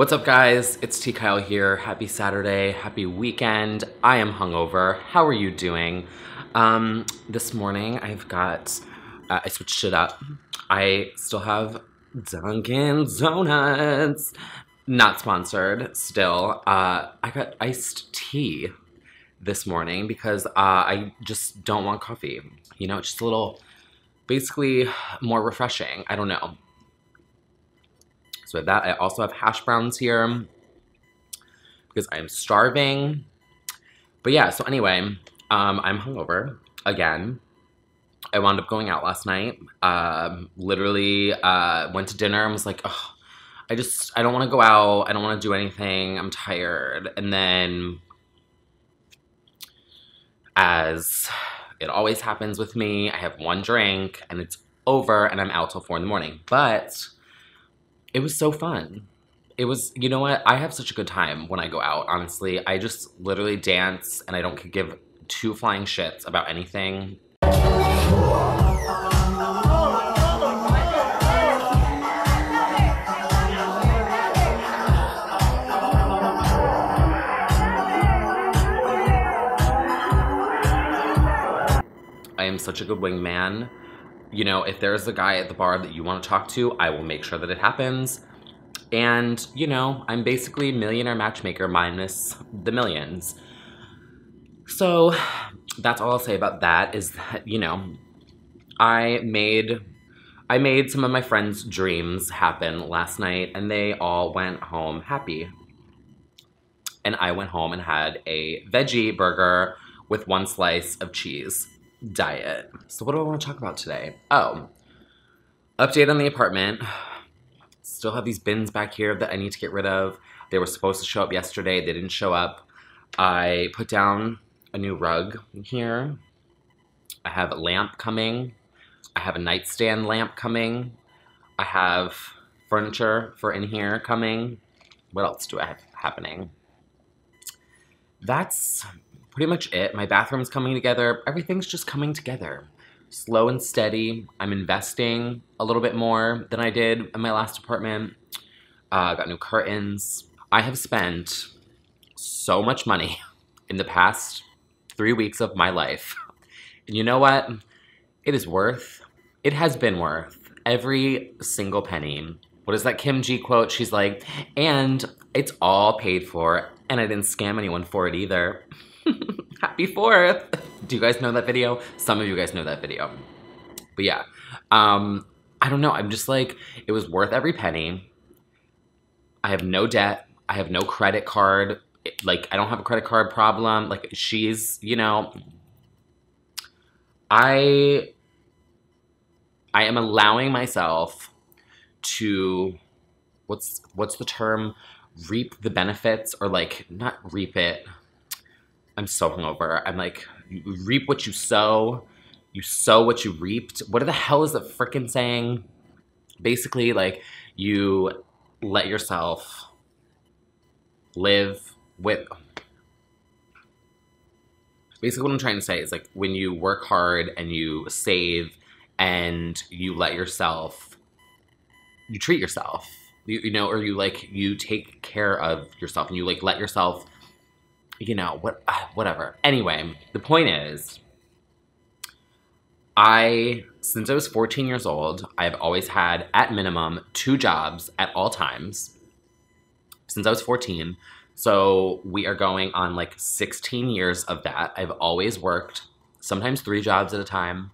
What's up guys, it's T. Kyle here. Happy Saturday, happy weekend. I am hungover. How are you doing? This morning I've got, I switched it up. I still have Dunkin' Donuts. Not sponsored, still. I got iced tea this morning because I just don't want coffee. You know, it's just a little, basically more refreshing. I don't know. So with that, I also have hash browns here because I am starving. But yeah, so anyway, I'm hungover again. I wound up going out last night. Literally went to dinner and was like, oh, I don't want to go out. I don't want to do anything. I'm tired. And then, as it always happens with me, I have one drink and it's over and I'm out till 4 in the morning. But it was so fun. It was, you know what? I have such a good time when I go out, honestly. I just literally dance and I don't give two flying shits about anything. I am such a good wingman. You know, if there's a guy at the bar that you want to talk to, I will make sure that it happens. And, you know, I'm basically millionaire matchmaker minus the millions. So that's all I'll say about that is that, you know, I made some of my friends' dreams happen last night and they all went home happy. And I went home and had a veggie burger with 1 slice of cheese. Diet. So what do I want to talk about today? Oh, update on the apartment. Still have these bins back here that I need to get rid of. They were supposed to show up yesterday. They didn't show up. I put down a new rug in here. I have a lamp coming. I have a nightstand lamp coming. I have furniture for in here coming. What else do I have happening? That's pretty much it. My bathroom's coming together. Everything's just coming together. Slow and steady. I'm investing a little bit more than I did in my last apartment. Got new curtains. I have spent so much money in the past 3 weeks of my life. And you know what? It has been worth every single penny. What is that Kim G quote? She's like, and it's all paid for, and I didn't scam anyone for it either. Happy 4th. Do you guys know that video? Some of you guys know that video. But yeah, I don't know. I'm just like, it was worth every penny. I have no debt. I have no credit card. Like, I don't have a credit card problem. Like, she's, you know, I am allowing myself to, what's the term? Reap the benefits, or like, not reap it. I'm so hungover. I'm like, you reap what you sow what you reaped. What the hell is the frickin' saying? Basically, like, you let yourself live with... Basically what I'm trying to say is, like, when you work hard and you save and you let yourself... You treat yourself, you know, or you, like, you take care of yourself and you, like, let yourself... You know, whatever. Anyway, the point is, since I was 14 years old, I've always had, at minimum, 2 jobs at all times. Since I was 14. So we are going on, like, 16 years of that. I've always worked, sometimes 3 jobs at a time.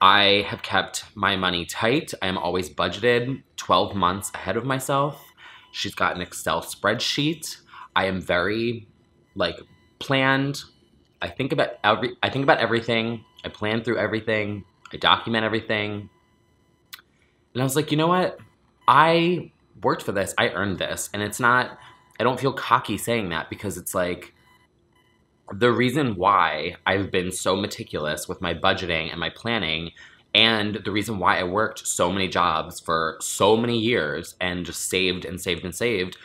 I have kept my money tight. I am always budgeted 12 months ahead of myself. She's got an Excel spreadsheet. I am very... like, planned. I think about everything. I plan through everything. I document everything. And I was like, you know what? I worked for this. I earned this. And it's not, I don't feel cocky saying that, because it's like, the reason why I've been so meticulous with my budgeting and my planning, and the reason why I worked so many jobs for so many years and just saved and saved and saved,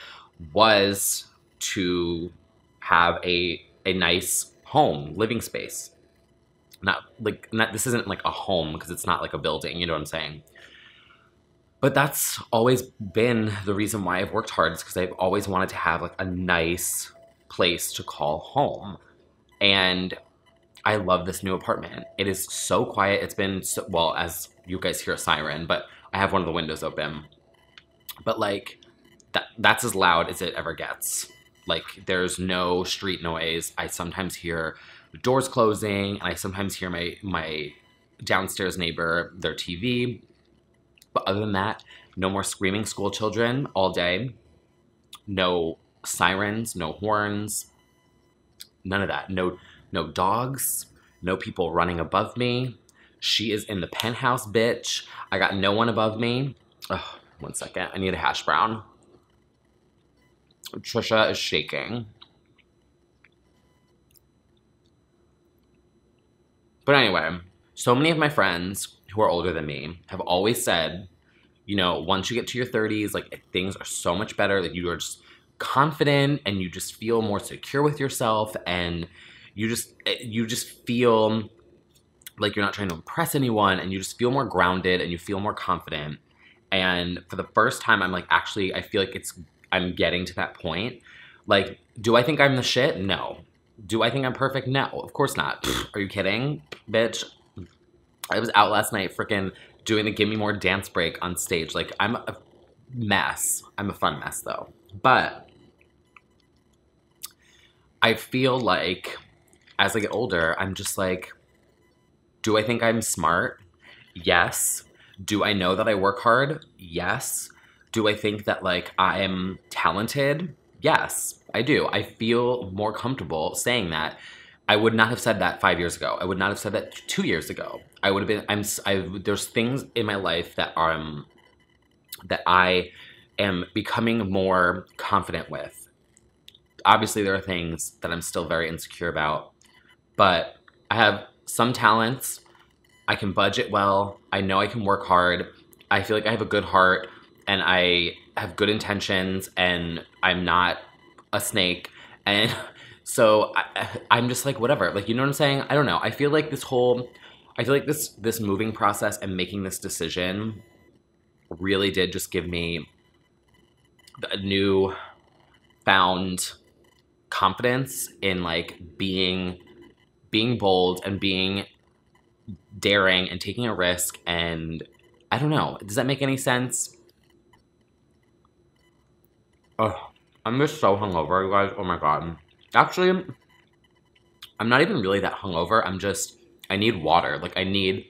was to have a nice home, living space. Not like, this isn't like a home, because it's not like a building, you know what I'm saying? But that's always been the reason why I've worked hard, is because I've always wanted to have like a nice place to call home. And I love this new apartment. It is so quiet. It's been so, well, as you guys hear a siren, but I have one of the windows open. But like that's as loud as it ever gets. Like there's no street noise. I sometimes hear doors closing, and I sometimes hear my downstairs neighbor, their TV. But other than that, no more screaming school children all day, no sirens, no horns, none of that. No dogs, no people running above me. She is in the penthouse, bitch. I got no one above me. Ugh, one second, I need a hash brown. Trisha is shaking. But anyway, so many of my friends who are older than me have always said, you know, once you get to your 30s, like things are so much better, like you are just confident and you just feel more secure with yourself, and you just feel like you're not trying to impress anyone, and you just feel more grounded and you feel more confident. And for the first time, I'm like, actually, I feel like I'm getting to that point. Like, do I think I'm the shit? No. Do I think I'm perfect? No, of course not. Are you kidding, bitch? I was out last night freaking doing the Give Me More dance break on stage. Like, I'm a mess. I'm a fun mess, though. But I feel like as I get older, I'm just like, do I think I'm smart? Yes. Do I know that I work hard? Yes. Do I think that, like, I'm talented? Yes, I do. I feel more comfortable saying that. I would not have said that 5 years ago. I would not have said that 2 years ago. I would have been, there's things in my life that are, that I am becoming more confident with. Obviously there are things that I'm still very insecure about, but I have some talents. I can budget well. I know I can work hard. I feel like I have a good heart and I have good intentions and I'm not a snake. And so I'm just like, whatever, like, you know what I'm saying? I don't know. I feel like this moving process and making this decision really did just give me a new found confidence in like being bold and being daring and taking a risk. And I don't know, does that make any sense? Oh, I'm just so hungover, you guys. Oh my God. Actually, I'm not even really that hungover. I'm just, I need water. Like, I need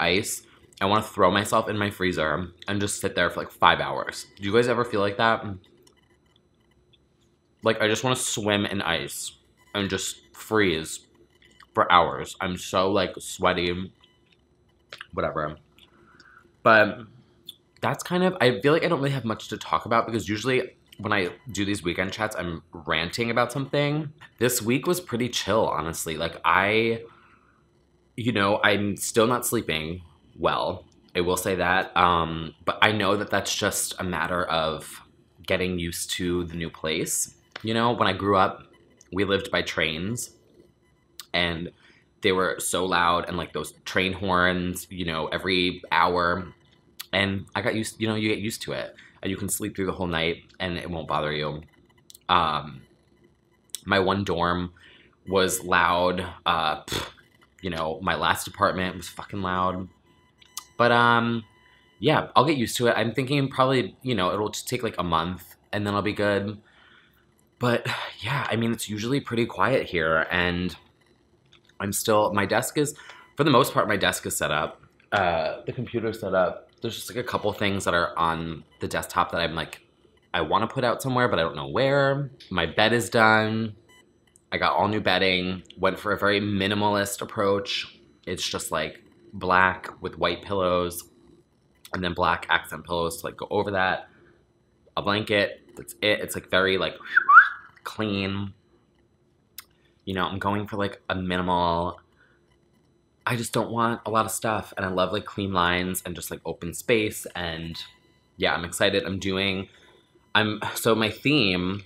ice. I want to throw myself in my freezer and just sit there for, like, 5 hours. Do you guys ever feel like that? Like, I just want to swim in ice and just freeze for hours. I'm so, like, sweaty. Whatever. But that's kind of, I feel like I don't really have much to talk about, because usually when I do these weekend chats, I'm ranting about something. This week was pretty chill, honestly. Like, you know, I'm still not sleeping well. I will say that. But I know that that's just a matter of getting used to the new place. You know, when I grew up, we lived by trains, and they were so loud, and like those train horns, you know, every hour. And I got used, you know, you get used to it. And you can sleep through the whole night and it won't bother you. My one dorm was loud. You know, my last apartment was fucking loud. But yeah, I'll get used to it. I'm thinking probably, you know, it'll just take like a month and then I'll be good. But yeah, I mean, it's usually pretty quiet here, and I'm still, my desk is, for the most part, my desk is set up. The computer's set up. There's just like a couple things that are on the desktop that I'm like, I want to put out somewhere, but I don't know where. My bed is done. I got all new bedding, went for a very minimalist approach. It's just like black with white pillows and then black accent pillows to like go over that. A blanket, that's it. It's like very like clean. You know, I'm going for like a minimal, I just don't want a lot of stuff, and I love like clean lines and just like open space. And yeah, I'm excited. So my theme,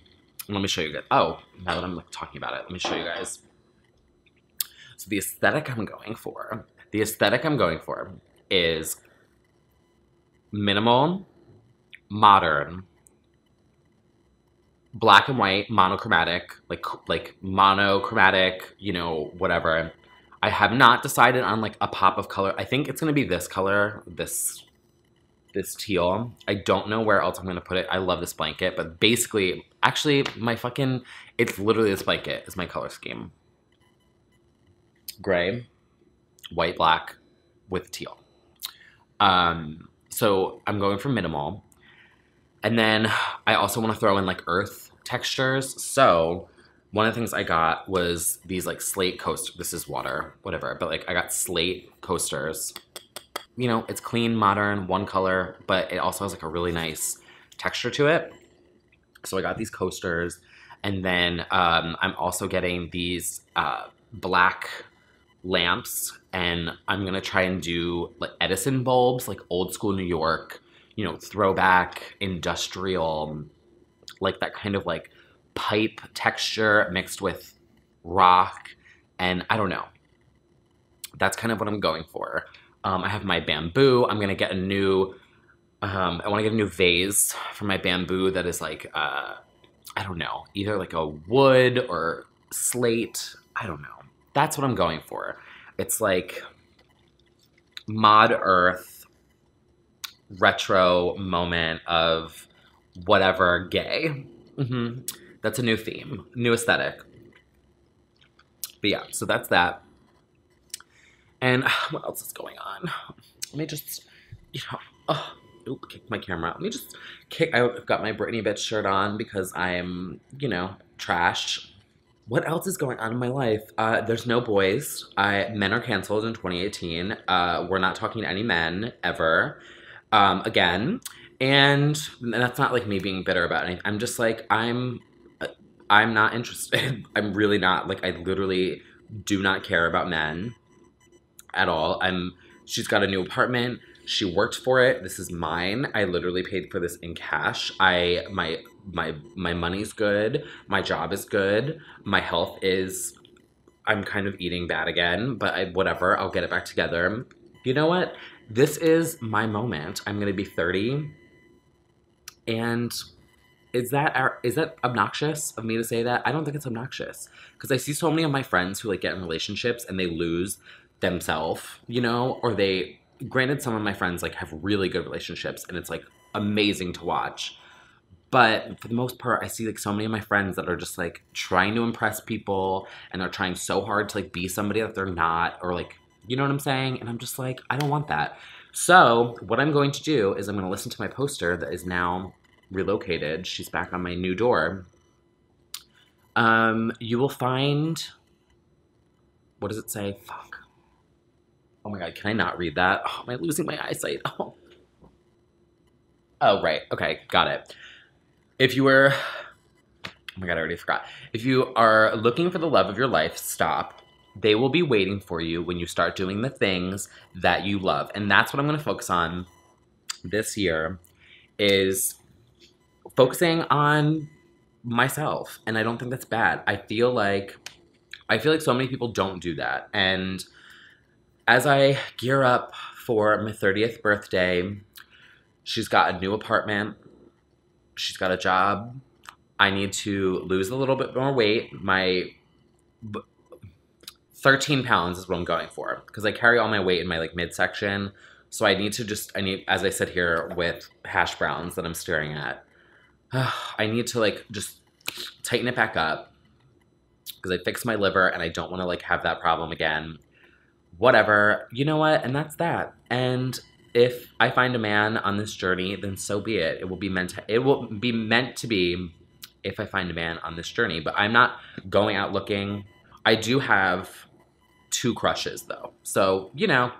let me show you guys. Oh, now that I'm like talking about it, let me show you guys. So the aesthetic I'm going for is minimal, modern, black and white, monochromatic, like monochromatic, you know, whatever. I have not decided on like a pop of color. I think it's gonna be this color, this teal. I don't know where else I'm gonna put it. I love this blanket, but basically, actually, my fucking, it's literally this blanket is my color scheme. Gray, white, black with teal. So I'm going for minimal. And then I also want to throw in like earth textures. So one of the things I got was these like slate coasters. This is water, whatever. But like I got slate coasters. You know, it's clean, modern, one color, but it also has like a really nice texture to it. So I got these coasters. And then I'm also getting these black lamps. And I'm going to try and do like Edison bulbs, like old school New York, you know, throwback, industrial, like that kind of like pipe texture mixed with rock. And I don't know. That's kind of what I'm going for. I have my bamboo. I'm going to get a new, I want to get a new vase for my bamboo that is like, I don't know, either like a wood or slate. I don't know. That's what I'm going for. It's like mod earth, retro moment of whatever gay. That's a new theme, new aesthetic. But yeah, so that's that. And what else is going on? Let me just, you know, kick my camera. Let me just kick, I've got my Britney bitch shirt on because I'm, you know, trash. What else is going on in my life? There's no boys. Men are canceled in 2018. We're not talking to any men ever. Again, and that's not like me being bitter about anything. I'm just like, I'm not interested. I'm really not. Like, I literally do not care about men at all. She's got a new apartment. She worked for it. This is mine. I literally paid for this in cash. My money's good. My job is good. My health is, I'm kind of eating bad again, but whatever, I'll get it back together. You know what? This is my moment. I'm going to be 30. And is that obnoxious of me to say that? I don't think it's obnoxious. Because I see so many of my friends who, like, get in relationships and they lose themselves, you know? Or they... Granted, some of my friends, like, have really good relationships and it's, like, amazing to watch. But for the most part, I see, like, so many of my friends that are just, like, trying to impress people and they're trying so hard to, like, be somebody that they're not, or, like... You know what I'm saying? And I'm just like, I don't want that. So what I'm going to do is I'm going to listen to my poster that is now relocated. She's back on my new door. You will find, what does it say? Fuck. Oh my God, can I not read that? Oh, am I losing my eyesight? Oh, right. Okay, got it. If you were, oh my God, I already forgot. If you are looking for the love of your life, stop. They will be waiting for you when you start doing the things that you love. And that's what I'm going to focus on this year, is focusing on myself. And I don't think that's bad. I feel like so many people don't do that. And as I gear up for my 30th birthday, she's got a new apartment. She's got a job. I need to lose a little bit more weight. My... 13 pounds is what I'm going for, because I carry all my weight in my, like, midsection. So I need to just, as I said here with hash browns that I'm staring at, I need to, like, just tighten it back up, because I fixed my liver and I don't want to, like, have that problem again. Whatever. You know what? And that's that. And if I find a man on this journey, then so be it. It will be meant to be if I find a man on this journey. But I'm not going out looking. I do have... 2 crushes, though. So, you know,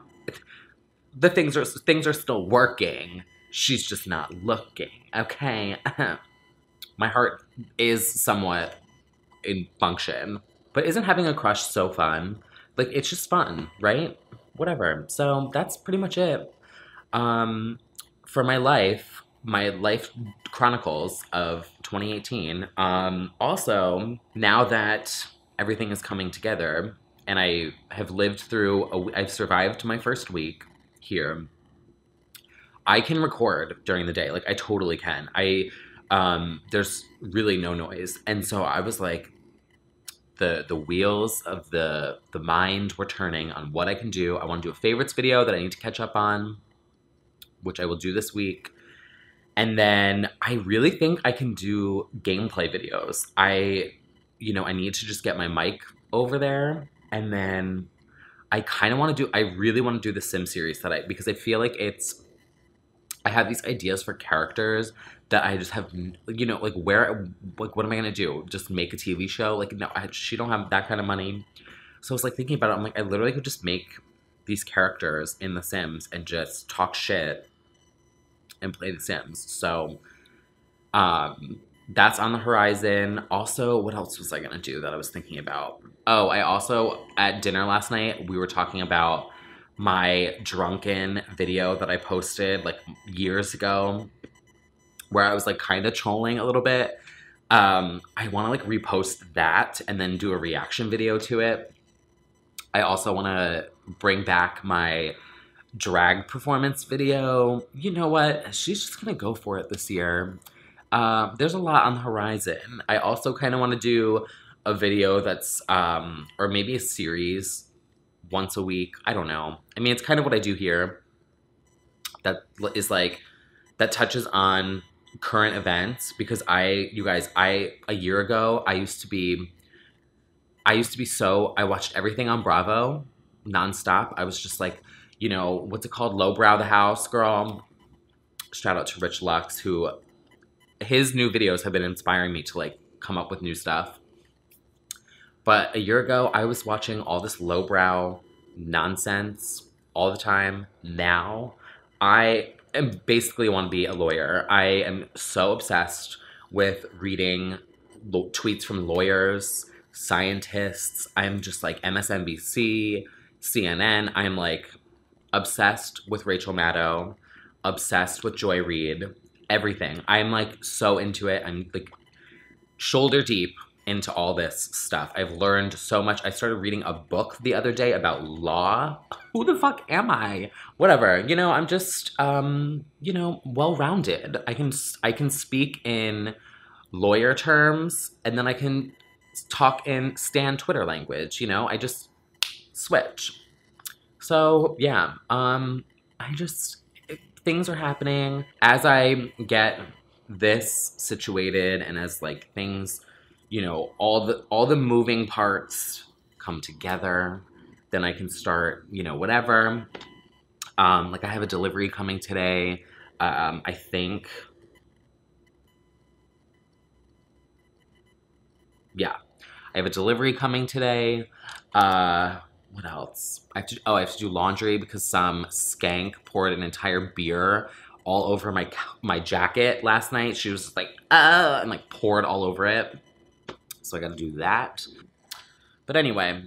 the things are still working. She's just not looking. Okay. My heart is somewhat in function. But isn't having a crush so fun? Like, it's just fun, right? Whatever. So that's pretty much it. For my life chronicles of 2018. Also, now that everything is coming together... And I have lived through, I've survived my first week here. I can record during the day. Like, I totally can. There's really no noise. And so I was like, the wheels of the mind were turning on what I can do. I want to do a favorites video that I need to catch up on, which I will do this week. And then I really think I can do gameplay videos. I need to just get my mic over there. And then I kind of want to do, I really want to do the Sim series because I feel like it's, I have these ideas for characters that I just have, what am I going to do? Just make a TV show? Like, no, she don't have that kind of money. So I was, thinking about it. I'm like, I literally could just make these characters in The Sims and just talk shit and play The Sims. So that's on the horizon. Also, what else was I going to do that I was thinking about? Oh, I also, at dinner last night, we were talking about my drunken video that I posted years ago, where I was kind of trolling a little bit. I want to repost that and then do a reaction video to it. I also want to bring back my drag performance video. You know what? She's just going to go for it this year. There's a lot on the horizon. I also kind of want to do a video that's, or maybe a series once a week. I don't know. I mean, it's kind of what I do here. That is that touches on current events, because a year ago, I watched everything on Bravo nonstop. I was just what's it called? Lowbrow the house, girl. Shout out to Rich Lux, who his new videos have been inspiring me to come up with new stuff. But a year ago, I was watching all this lowbrow nonsense all the time. Now, I basically want to be a lawyer. I am so obsessed with reading tweets from lawyers, scientists. I'm just MSNBC, CNN. I'm obsessed with Rachel Maddow, obsessed with Joy Reid, everything. I'm so into it. I'm shoulder deep into all this stuff. I've learned so much. I started reading a book the other day about law. Who the fuck am I? Whatever. I'm just, well-rounded. I can speak in lawyer terms, and then I can talk in Stan Twitter language. I just switch. So, yeah. Things are happening. As I get this situated and as, things, all the moving parts come together, then I can start, whatever. I have a delivery coming today. I think, yeah, I have a delivery coming today. What else? I have to do laundry because some skank poured an entire beer all over my jacket last night. She was just and poured all over it. So I gotta do that. But anyway,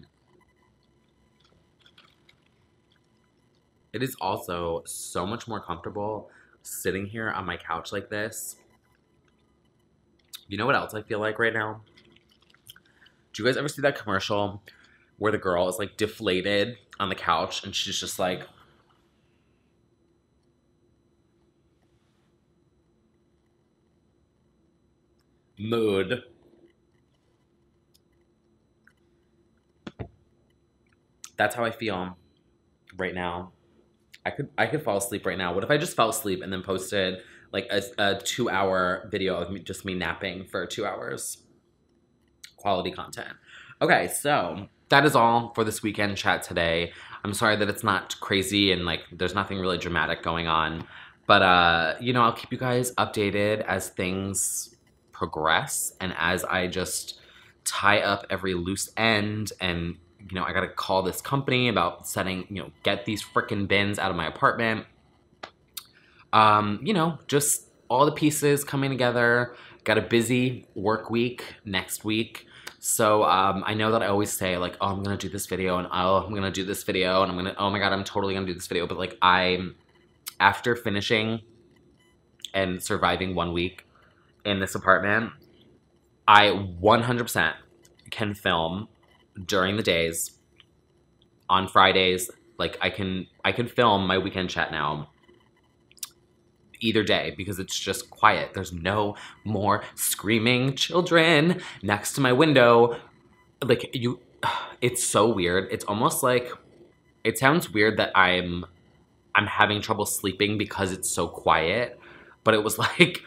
it is also so much more comfortable sitting here on my couch like this. You know what else I feel like right now? Do you guys ever see that commercial where the girl is deflated on the couch and she's just mood. That's how I feel right now. I could fall asleep right now. What if I just fell asleep and then posted a 2-hour video of me napping for 2 hours? Quality content. Okay, so that is all for this weekend chat today. I'm sorry that it's not crazy and there's nothing really dramatic going on. But I'll keep you guys updated as things progress and as I just tie up every loose end and I gotta call this company about setting, get these frickin' bins out of my apartment. Just all the pieces coming together. Got a busy work week next week. So, I know that I always say, oh, I'm gonna do this video, and oh, I'm gonna do this video, and oh my god, I'm totally gonna do this video. But, after finishing and surviving 1 week in this apartment, I 100% can film during the days, on Fridays. I can film my weekend chat now either day because it's just quiet. There's no more screaming children next to my window. Like, you, it's so weird. It's almost like, it sounds weird that I'm having trouble sleeping because it's so quiet, but it was like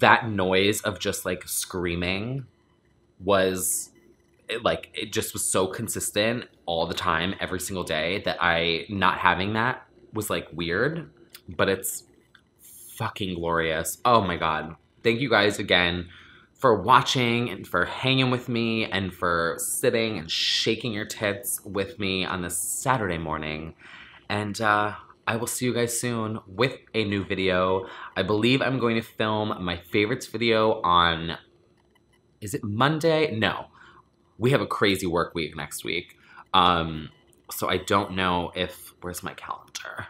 that noise of just like screaming was like, it just was so consistent all the time, every single day, that I not having that was like weird, but it's fucking glorious. Oh my God. Thank you guys again for watching and for hanging with me and for sitting and shaking your tits with me on this Saturday morning. And I will see you guys soon with a new video. I believe I'm going to film my favorites video on, is it Monday? No. We have a crazy work week next week. So I don't know if, where's my calendar?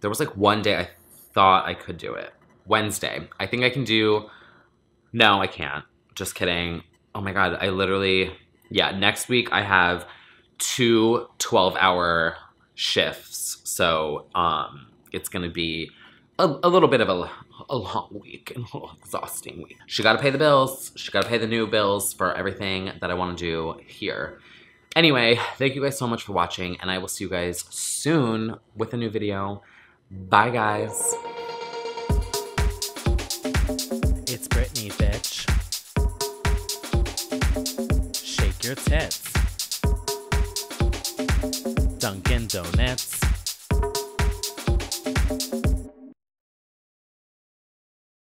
There was like one day I thought I could do it. Wednesday. I think I can do, no, I can't. Just kidding. Oh my God, I literally, yeah, next week I have two 12-hour shifts. So it's gonna be a little bit of a long week and a little exhausting week. She gotta pay the bills. She gotta pay the new bills for everything that I wanna do here. Anyway, thank you guys so much for watching, and I will see you guys soon with a new video. Bye, guys. It's Brittany, bitch. Shake your tits. Dunkin' Donuts.